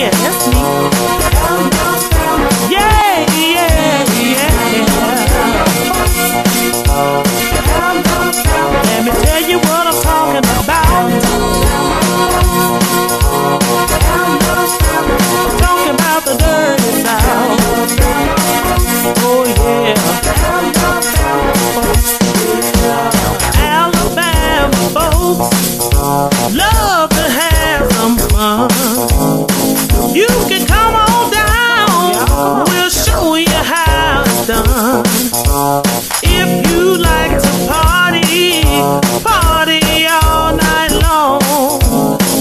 Yeah, that's me. Yeah, yeah, yeah. Let me tell you what I'm talking about. I'm talking about the dirty South. Oh yeah. Alabama folks love to have some fun. You can come on down, we'll show you how it's done. If you like to party, party all night long.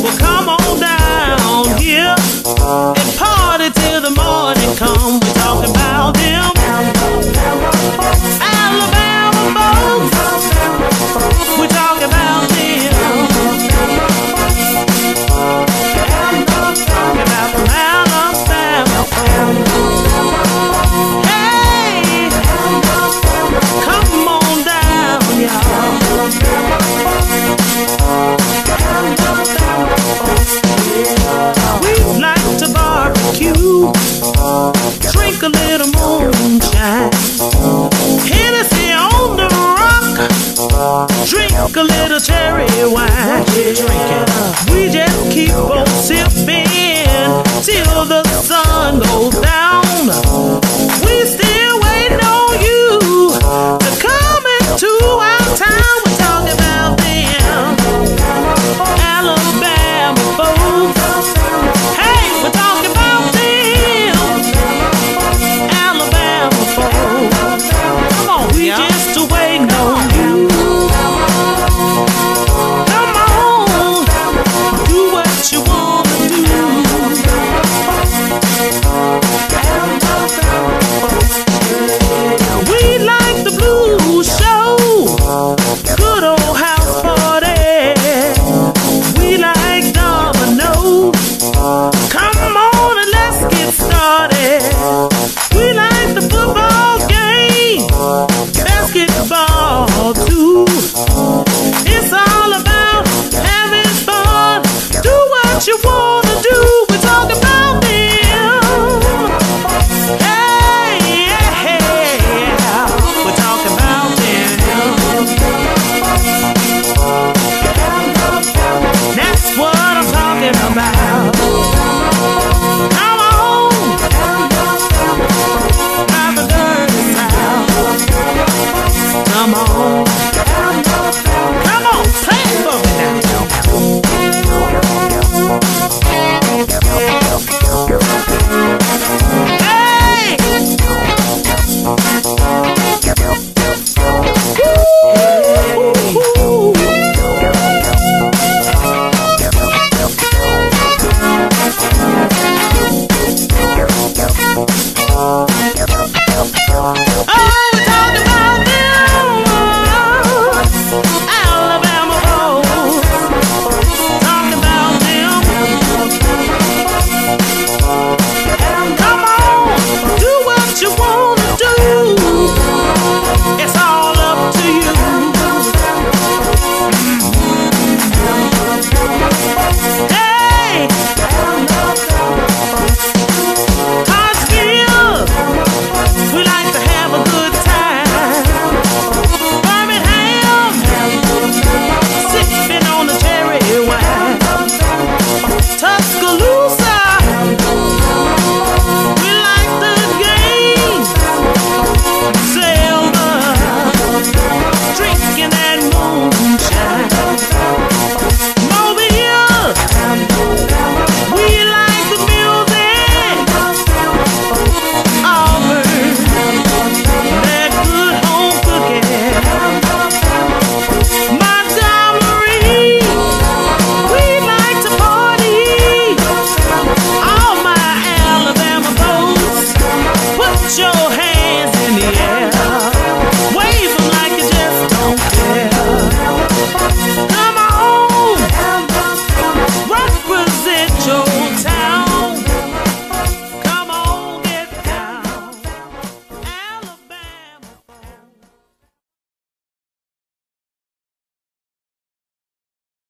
Well, come on down here and party till the morning comes. We're talking about them Alabama folks. We're talking about drink a little moonshine, Hennessy on the rock, drink a little cherry wine. We just keep on sipping till the sun goes down. We still waiting on you to come into our town. We're talking about them Alabama folks. Hey, we're talking about them about.